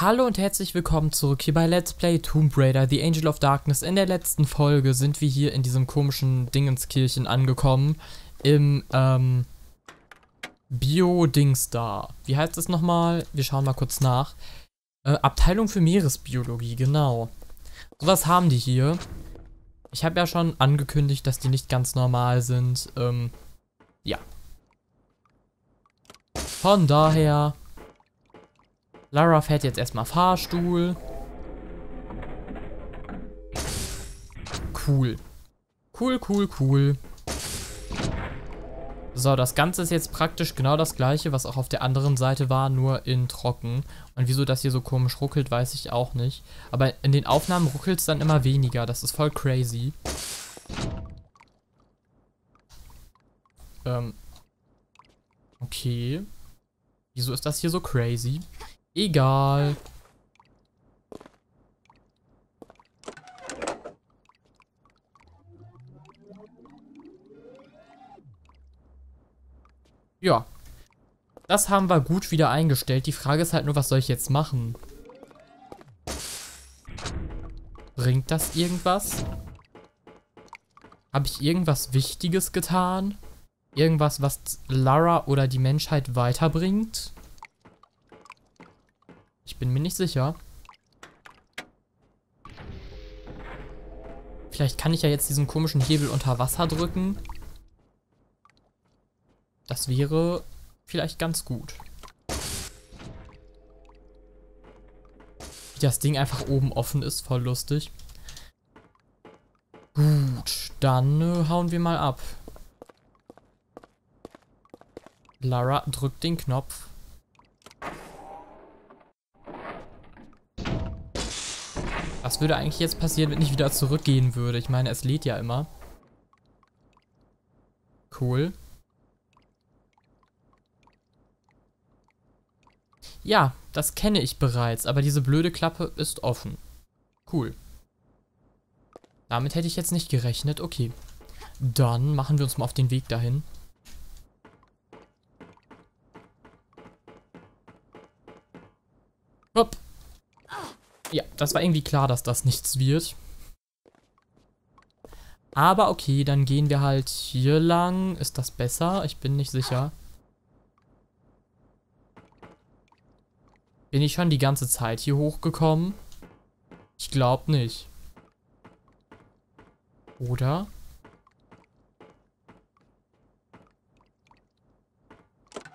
Hallo und herzlich willkommen zurück hier bei Let's Play Tomb Raider, The Angel of Darkness. In der letzten Folge sind wir hier in diesem komischen Dingenskirchen angekommen. Im, Bio-Dings da. Wie heißt das nochmal? Wir schauen mal kurz nach. Abteilung für Meeresbiologie, genau. So was haben die hier. Ich habe ja schon angekündigt, dass die nicht ganz normal sind. Ja. Von daher... Lara fährt jetzt erstmal Fahrstuhl. Cool. Cool, cool, cool. So, das Ganze ist jetzt praktisch genau das gleiche, was auch auf der anderen Seite war, nur in trocken. Und wieso das hier so komisch ruckelt, weiß ich auch nicht. Aber in den Aufnahmen ruckelt es dann immer weniger. Das ist voll crazy. Okay. Wieso ist das hier so crazy? Egal. Ja. Das haben wir gut wieder eingestellt. Die Frage ist halt nur, was soll ich jetzt machen? Bringt das irgendwas? Habe ich irgendwas Wichtiges getan? Irgendwas, was Lara oder die Menschheit weiterbringt? Ich bin mir nicht sicher. Vielleicht kann ich ja jetzt diesen komischen Hebel unter Wasser drücken. Das wäre vielleicht ganz gut. Wie das Ding einfach oben offen ist, voll lustig. Gut, dann hauen wir mal ab. Lara drückt den Knopf. Was würde eigentlich jetzt passieren, wenn ich wieder zurückgehen würde? Ich meine, es lädt ja immer. Cool. Ja, das kenne ich bereits, aber diese blöde Klappe ist offen. Cool. Damit hätte ich jetzt nicht gerechnet. Okay. Dann machen wir uns mal auf den Weg dahin. Hopp. Ja, das war irgendwie klar, dass das nichts wird. Aber okay, dann gehen wir halt hier lang. Ist das besser? Ich bin nicht sicher. Bin ich schon die ganze Zeit hier hochgekommen? Ich glaube nicht. Oder?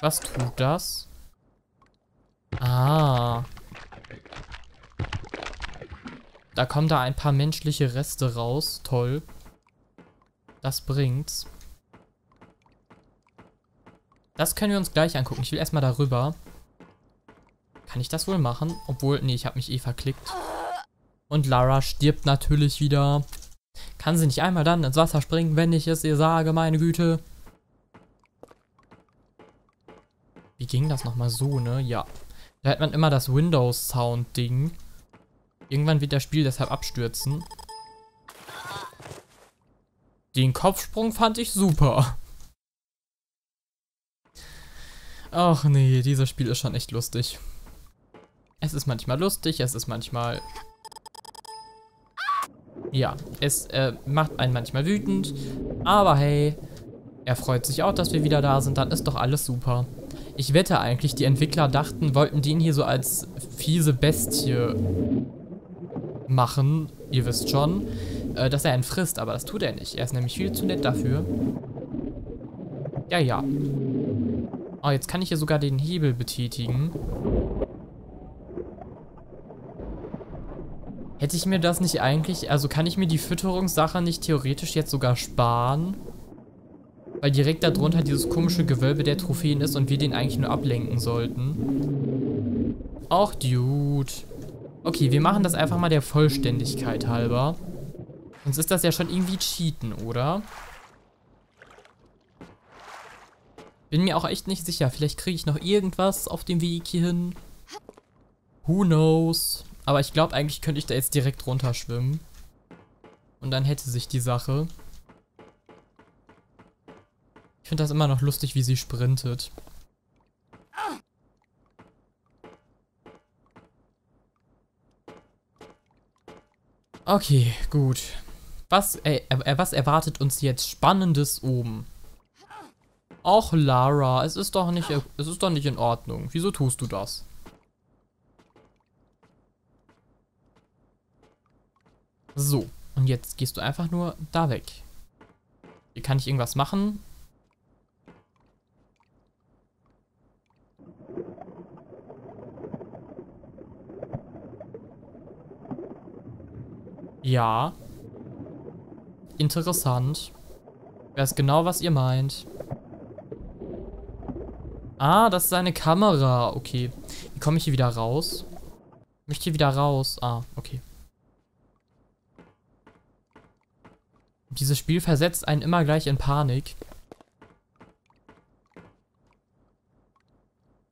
Was tut das? Ah... Da kommen da ein paar menschliche Reste raus. Toll. Das bringt's. Das können wir uns gleich angucken. Ich will erstmal darüber. Kann ich das wohl machen? Obwohl, nee, ich habe mich eh verklickt. Und Lara stirbt natürlich wieder. Kann sie nicht einmal dann ins Wasser springen, wenn ich es ihr sage, meine Güte. Wie ging das nochmal so, ne? Ja. Da hat man immer das Windows-Sound-Ding. Irgendwann wird das Spiel deshalb abstürzen. Den Kopfsprung fand ich super. Ach nee, dieses Spiel ist schon echt lustig. Es ist manchmal lustig, es ist manchmal... Ja, es macht einen manchmal wütend. Aber hey, er freut sich auch, dass wir wieder da sind. Dann ist doch alles super. Ich wette eigentlich, die Entwickler dachten, wollten den hier so als fiese Bestie... machen, ihr wisst schon, dass er einen frisst, aber das tut er nicht. Er ist nämlich viel zu nett dafür. Ja, ja. Oh, jetzt kann ich hier sogar den Hebel betätigen. Hätte ich mir das nicht eigentlich, also kann ich mir die Fütterungssache nicht theoretisch jetzt sogar sparen? Weil direkt darunter dieses komische Gewölbe der Trophäen ist und wir den eigentlich nur ablenken sollten. Och, Dude. Okay, wir machen das einfach mal der Vollständigkeit halber. Sonst ist das ja schon irgendwie Cheaten, oder? Bin mir auch echt nicht sicher. Vielleicht kriege ich noch irgendwas auf dem Weg hierhin. Who knows? Aber ich glaube, eigentlich könnte ich da jetzt direkt runterschwimmen. Und dann hätte sich die Sache. Ich finde das immer noch lustig, wie sie sprintet. Okay, gut. Was erwartet uns jetzt Spannendes oben? Auch Lara, es ist doch nicht in Ordnung. Wieso tust du das? So, und jetzt gehst du einfach nur da weg. Hier kann ich irgendwas machen. Ja. Interessant. Ich weiß genau, was ihr meint. Ah, das ist eine Kamera. Okay. Wie komme ich hier wieder raus? Ich möchte hier wieder raus. Ah, okay. Dieses Spiel versetzt einen immer gleich in Panik.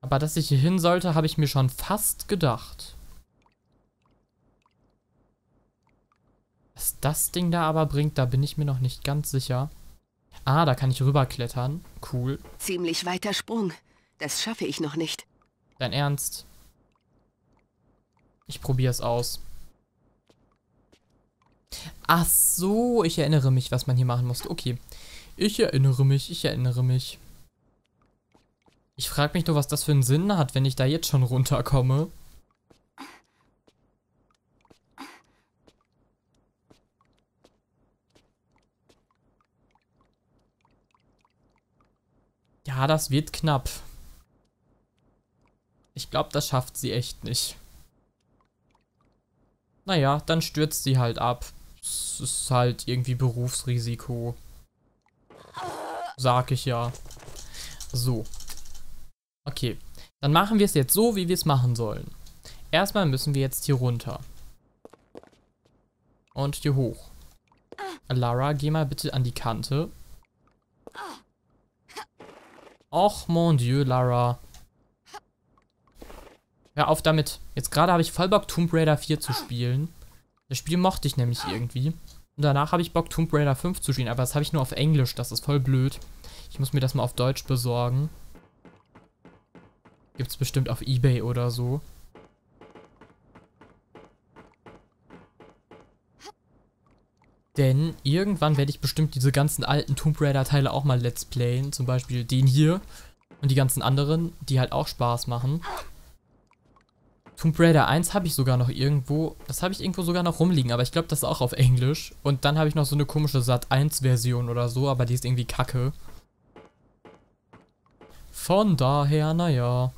Aber dass ich hier hin sollte, habe ich mir schon fast gedacht. Was das Ding da aber bringt, da bin ich mir noch nicht ganz sicher. Ah, da kann ich rüberklettern. Cool. Ziemlich weiter Sprung. Das schaffe ich noch nicht. Dein Ernst? Ich probiere es aus. Ach so, ich erinnere mich, was man hier machen musste. Okay. Ich erinnere mich. Ich frage mich nur, was das für einen Sinn hat, wenn ich da jetzt schon runterkomme. Ja, das wird knapp. Ich glaube, das schafft sie echt nicht. Naja, dann stürzt sie halt ab. Es ist halt irgendwie Berufsrisiko. Sag ich ja. So. Okay. Dann machen wir es jetzt so, wie wir es machen sollen. Erstmal müssen wir jetzt hier runter. Und hier hoch. Lara, geh mal bitte an die Kante. Och, mon Dieu, Lara. Hör auf damit. Jetzt gerade habe ich voll Bock, Tomb Raider 4 zu spielen. Das Spiel mochte ich nämlich irgendwie. Und danach habe ich Bock, Tomb Raider 5 zu spielen. Aber das habe ich nur auf Englisch. Das ist voll blöd. Ich muss mir das mal auf Deutsch besorgen. Gibt's bestimmt auf eBay oder so. Denn irgendwann werde ich bestimmt diese ganzen alten Tomb Raider Teile auch mal Let's Playen. Zum Beispiel den hier. Und die ganzen anderen, die halt auch Spaß machen. Tomb Raider 1 habe ich sogar noch irgendwo. Das habe ich irgendwo sogar noch rumliegen, aber ich glaube, das ist auch auf Englisch. Und dann habe ich noch so eine komische Sat1-Version oder so, aber die ist irgendwie kacke. Von daher, naja.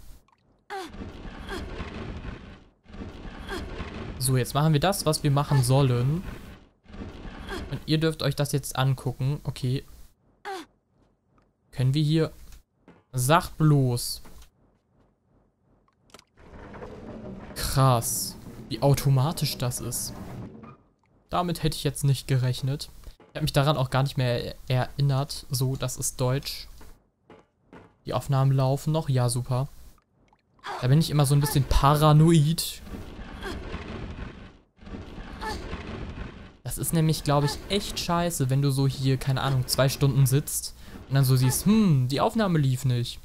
So, jetzt machen wir das, was wir machen sollen. Und ihr dürft euch das jetzt angucken. Okay. Können wir hier... Sag bloß. Krass, wie automatisch das ist. Damit hätte ich jetzt nicht gerechnet. Ich habe mich daran auch gar nicht mehr erinnert. So, das ist Deutsch. Die Aufnahmen laufen noch. Ja, super. Da bin ich immer so ein bisschen paranoid. Das ist nämlich, glaube ich, echt scheiße, wenn du so hier, keine Ahnung, 2 Stunden sitzt und dann so siehst, die Aufnahme lief nicht.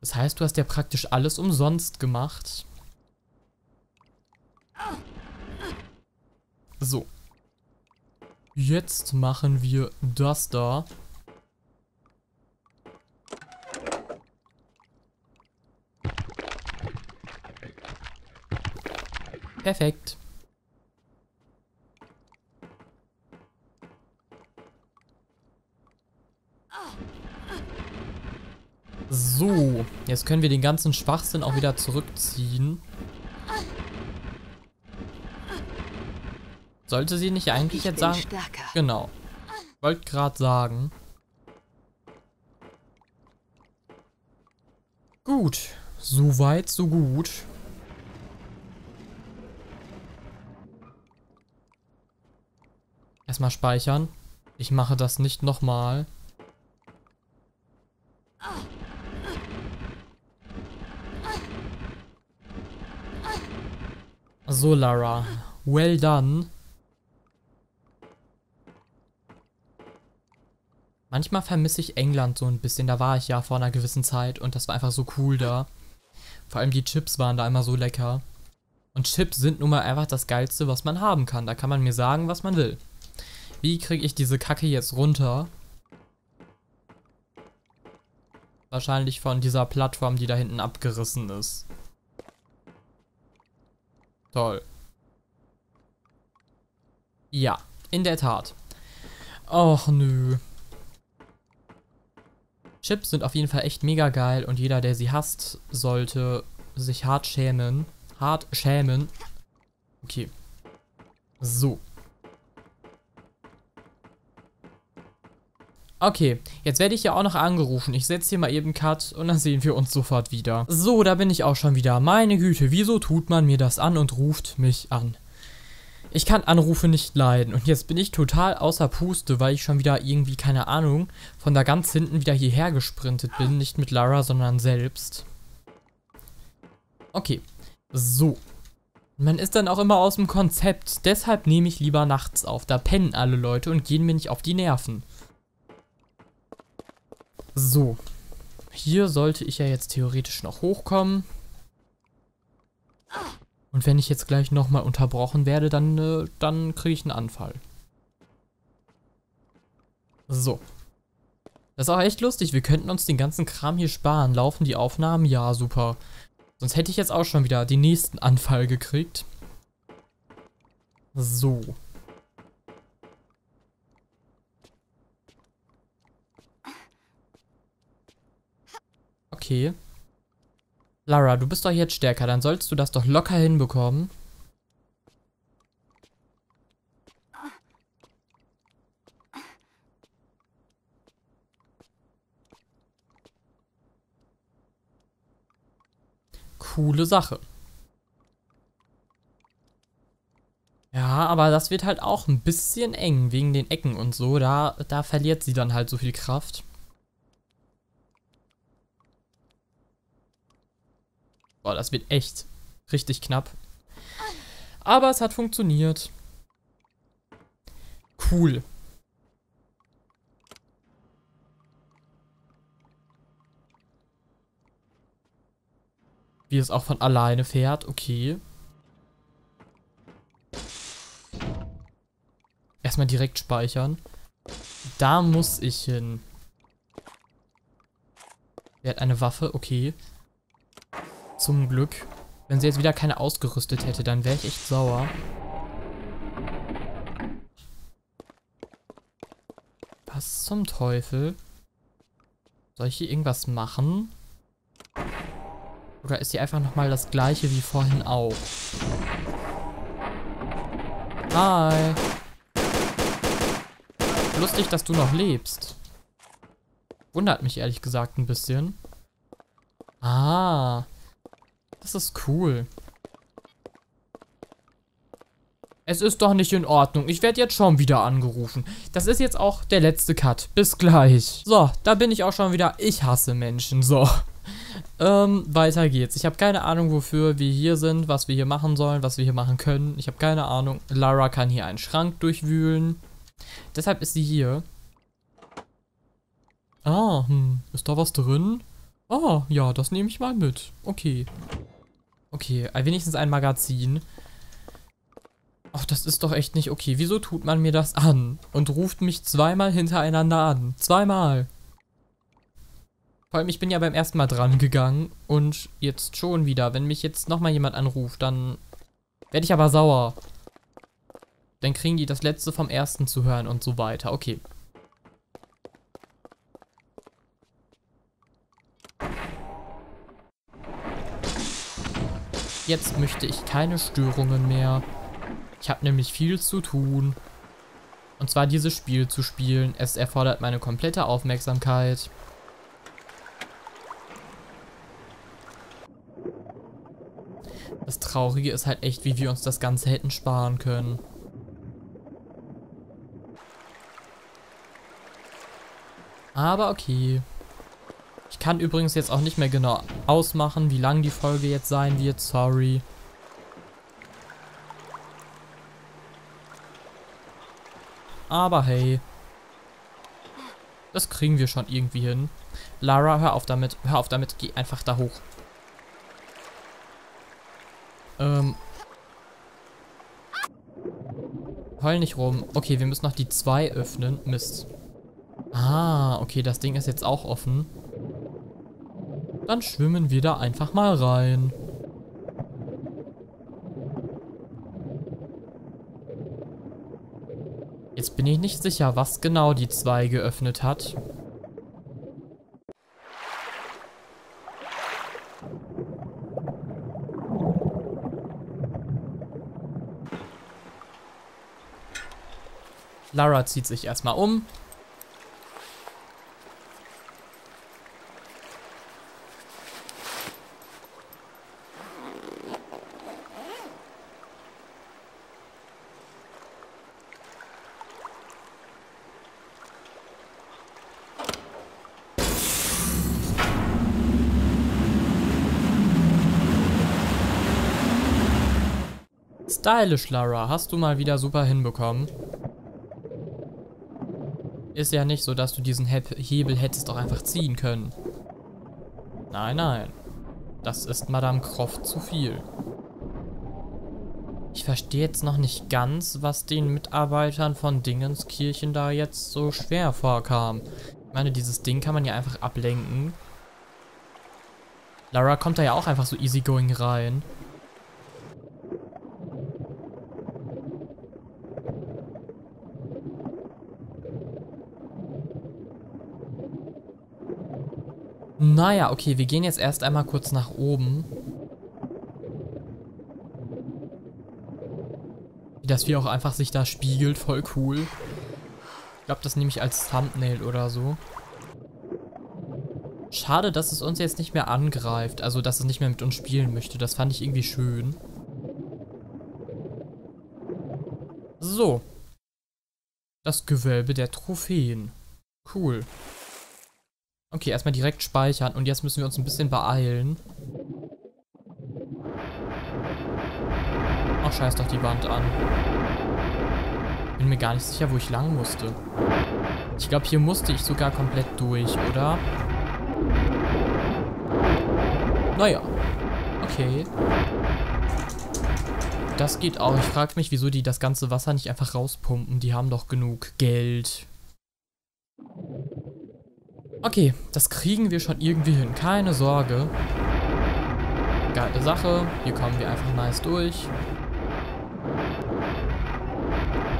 Das heißt, du hast ja praktisch alles umsonst gemacht. So. Jetzt machen wir das da. Perfekt. So, jetzt können wir den ganzen Schwachsinn auch wieder zurückziehen. Sollte sie nicht eigentlich jetzt sagen... Stärker. Genau. Ich wollte gerade sagen. Gut. So weit, so gut. Erstmal speichern. Ich mache das nicht nochmal. So, Lara. Well done. Manchmal vermisse ich England so ein bisschen, da war ich ja vor einer gewissen Zeit und das war einfach so cool da. Vor allem die Chips waren da immer so lecker. Und Chips sind nun mal einfach das Geilste, was man haben kann. Da kann man mir sagen, was man will. Wie kriege ich diese Kacke jetzt runter? Wahrscheinlich von dieser Plattform, die da hinten abgerissen ist. Toll. Ja, in der Tat. Och, nö. Chips sind auf jeden Fall echt mega geil und jeder, der sie hasst, sollte sich hart schämen. Hart schämen. Okay. So. Okay, jetzt werde ich ja auch noch angerufen. Ich setze hier mal eben Cut und dann sehen wir uns sofort wieder. So, da bin ich auch schon wieder. Meine Güte, wieso tut man mir das an und ruft mich an? Ich kann Anrufe nicht leiden und jetzt bin ich total außer Puste, weil ich schon wieder irgendwie, keine Ahnung, von da ganz hinten wieder hierher gesprintet bin. Nicht mit Lara, sondern selbst. Okay. So. Man ist dann auch immer aus dem Konzept. Deshalb nehme ich lieber nachts auf. Da pennen alle Leute und gehen mir nicht auf die Nerven. So. Hier sollte ich ja jetzt theoretisch noch hochkommen. Und wenn ich jetzt gleich nochmal unterbrochen werde, dann kriege ich einen Anfall. So. Das ist auch echt lustig. Wir könnten uns den ganzen Kram hier sparen. Laufen die Aufnahmen? Ja, super. Sonst hätte ich jetzt auch schon wieder den nächsten Anfall gekriegt. So. Okay. Lara, du bist doch jetzt stärker. Dann sollst du das doch locker hinbekommen. Coole Sache. Ja, aber das wird halt auch ein bisschen eng wegen den Ecken und so. Da verliert sie dann halt so viel Kraft. Boah, das wird echt richtig knapp. Aber es hat funktioniert. Cool. Wie es auch von alleine fährt, okay. Erstmal direkt speichern. Da muss ich hin. Der hat eine Waffe, okay. Zum Glück. Wenn sie jetzt wieder keine ausgerüstet hätte, dann wäre ich echt sauer. Was zum Teufel? Soll ich hier irgendwas machen? Oder ist sie einfach nochmal das gleiche wie vorhin auch? Hi! Lustig, dass du noch lebst. Wundert mich ehrlich gesagt ein bisschen. Ah. Das ist cool. Es ist doch nicht in Ordnung. Ich werde jetzt schon wieder angerufen. Das ist jetzt auch der letzte Cut. Bis gleich. So, da bin ich auch schon wieder. Ich hasse Menschen. So. Weiter geht's. Ich habe keine Ahnung, wofür wir hier sind, was wir hier machen sollen, was wir hier machen können. Ich habe keine Ahnung. Lara kann hier einen Schrank durchwühlen. Deshalb ist sie hier. Ah, ist da was drin? Ah, ja, das nehme ich mal mit. Okay. Okay, wenigstens ein Magazin. Ach, das ist doch echt nicht okay. Wieso tut man mir das an? Und ruft mich zweimal hintereinander an. Zweimal. Vor allem, ich bin ja beim ersten Mal dran gegangen und jetzt schon wieder. Wenn mich jetzt nochmal jemand anruft, dann werde ich aber sauer. Dann kriegen die das letzte vom ersten zu hören und so weiter. Okay. Jetzt möchte ich keine Störungen mehr. Ich habe nämlich viel zu tun. Und zwar dieses Spiel zu spielen. Es erfordert meine komplette Aufmerksamkeit. Das Traurige ist halt echt, wie wir uns das Ganze hätten sparen können. Aber okay. Ich kann übrigens jetzt auch nicht mehr genau ausmachen, wie lang die Folge jetzt sein wird. Sorry. Aber hey. Das kriegen wir schon irgendwie hin. Lara, hör auf damit. Hör auf damit. Geh einfach da hoch. Heul nicht rum. Okay, wir müssen noch die 2 öffnen. Mist. Ah, okay, das Ding ist jetzt auch offen. Dann schwimmen wir da einfach mal rein. Jetzt bin ich nicht sicher, was genau die 2 geöffnet hat. Lara zieht sich erstmal um. Stylisch, Lara. Hast du mal wieder super hinbekommen. Ist ja nicht so, dass du diesen Hebel hättest doch einfach ziehen können. Nein, nein. Das ist Madame Croft zu viel. Ich verstehe jetzt noch nicht ganz, was den Mitarbeitern von Dingenskirchen da jetzt so schwer vorkam. Ich meine, dieses Ding kann man ja einfach ablenken. Lara kommt da ja auch einfach so easygoing rein. Naja, okay, wir gehen jetzt erst einmal kurz nach oben. Wie das Vieh auch einfach sich da spiegelt, voll cool. Ich glaube, das nehme ich als Thumbnail oder so. Schade, dass es uns jetzt nicht mehr angreift, also dass es nicht mehr mit uns spielen möchte. Das fand ich irgendwie schön. So. Das Gewölbe der Trophäen. Cool. Okay, erstmal direkt speichern und jetzt müssen wir uns ein bisschen beeilen. Ach, scheiß doch die Wand an. Bin mir gar nicht sicher, wo ich lang musste. Ich glaube, hier musste ich sogar komplett durch, oder? Naja. Okay. Das geht auch. Ich frage mich, wieso die das ganze Wasser nicht einfach rauspumpen. Die haben doch genug Geld. Okay, das kriegen wir schon irgendwie hin. Keine Sorge. Geile Sache. Hier kommen wir einfach nice durch.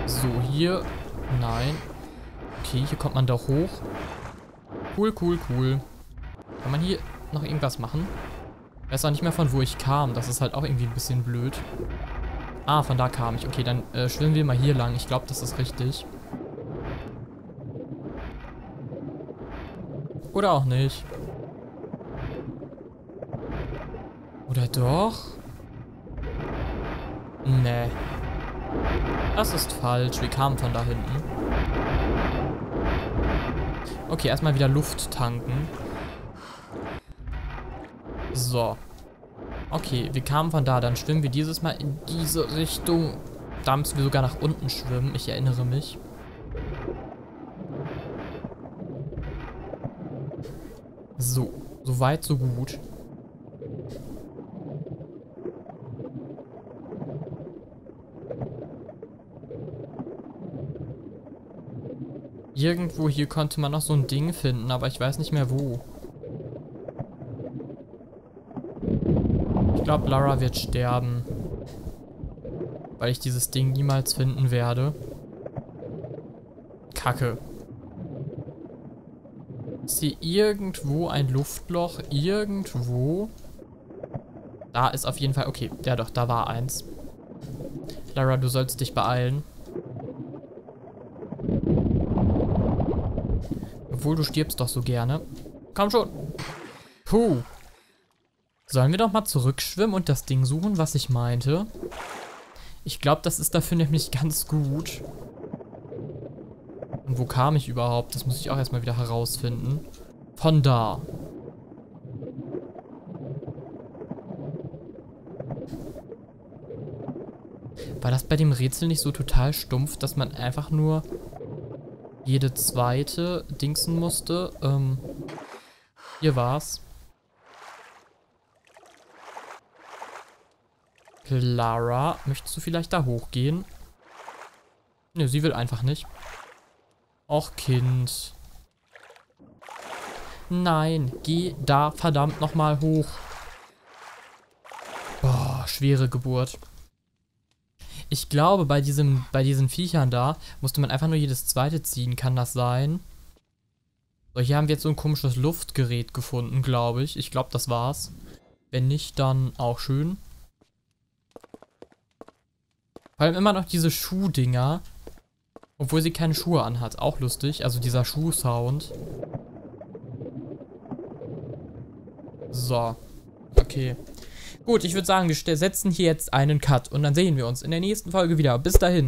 So, hier. Nein. Okay, hier kommt man da hoch. Cool, cool, cool. Kann man hier noch irgendwas machen? Ich weiß auch nicht mehr, von wo ich kam. Das ist halt auch irgendwie ein bisschen blöd. Ah, von da kam ich. Okay, dann schwimmen wir mal hier lang. Ich glaube, das ist richtig. Oder auch nicht. Oder doch? Nee. Das ist falsch. Wir kamen von da hinten. Okay, erstmal wieder Luft tanken. So. Okay, wir kamen von da. Dann schwimmen wir dieses Mal in diese Richtung. Da müssen wir sogar nach unten schwimmen. Ich erinnere mich. So, so weit, so gut. Irgendwo hier konnte man noch so ein Ding finden, aber ich weiß nicht mehr wo. Ich glaube, Lara wird sterben. Weil ich dieses Ding niemals finden werde. Kacke. Ist hier irgendwo ein Luftloch? Irgendwo? Da ist auf jeden Fall... Okay, ja doch, da war eins. Lara, du sollst dich beeilen. Obwohl, du stirbst doch so gerne. Komm schon! Puh! Sollen wir doch mal zurückschwimmen und das Ding suchen, was ich meinte? Ich glaube, das ist dafür nämlich ganz gut. Und wo kam ich überhaupt? Das muss ich auch erstmal wieder herausfinden. Von da. War das bei dem Rätsel nicht so total stumpf, dass man einfach nur jede zweite dingsen musste? Hier war's. Lara, möchtest du vielleicht da hochgehen? Ne, sie will einfach nicht. Och, Kind. Nein, geh da verdammt nochmal hoch. Boah, schwere Geburt. Ich glaube, bei diesen Viechern da musste man einfach nur jedes zweite ziehen. Kann das sein? So, hier haben wir jetzt so ein komisches Luftgerät gefunden, glaube ich. Ich glaube, das war's. Wenn nicht, dann auch schön. Vor allem immer noch diese Schuhdinger. Obwohl sie keine Schuhe anhat. Auch lustig. Also dieser Schuhsound. So. Okay. Gut, ich würde sagen, wir setzen hier jetzt einen Cut und dann sehen wir uns in der nächsten Folge wieder. Bis dahin.